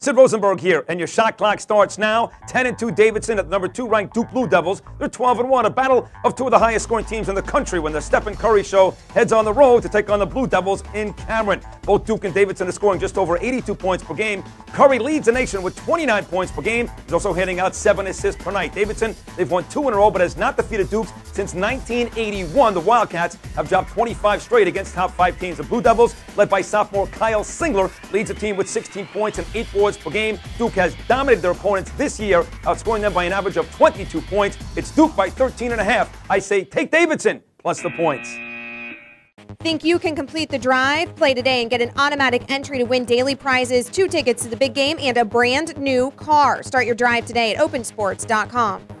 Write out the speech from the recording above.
Sid Rosenberg here, and your shot clock starts now. 10-2 Davidson at number 2-ranked Duke Blue Devils. They're 12-1, a battle of two of the highest scoring teams in the country when the Stephen Curry show heads on the road to take on the Blue Devils in Cameron. Both Duke and Davidson are scoring just over 82 points per game. Curry leads the nation with 29 points per game. He's also handing out 7 assists per night. Davidson, they've won 2 in a row, but has not defeated Dukes since 1981. The Wildcats have dropped 25 straight against top 5 teams. The Blue Devils, led by sophomore Kyle Singler, leads the team with 16 points and 8 boards per game. Duke has dominated their opponents this year, outscoring them by an average of 22 points. It's Duke by 13.5. I say take Davidson plus the points. Think you can complete the drive? Play today and get an automatic entry to win daily prizes, 2 tickets to the big game, and a brand new car. Start your drive today at opensports.com.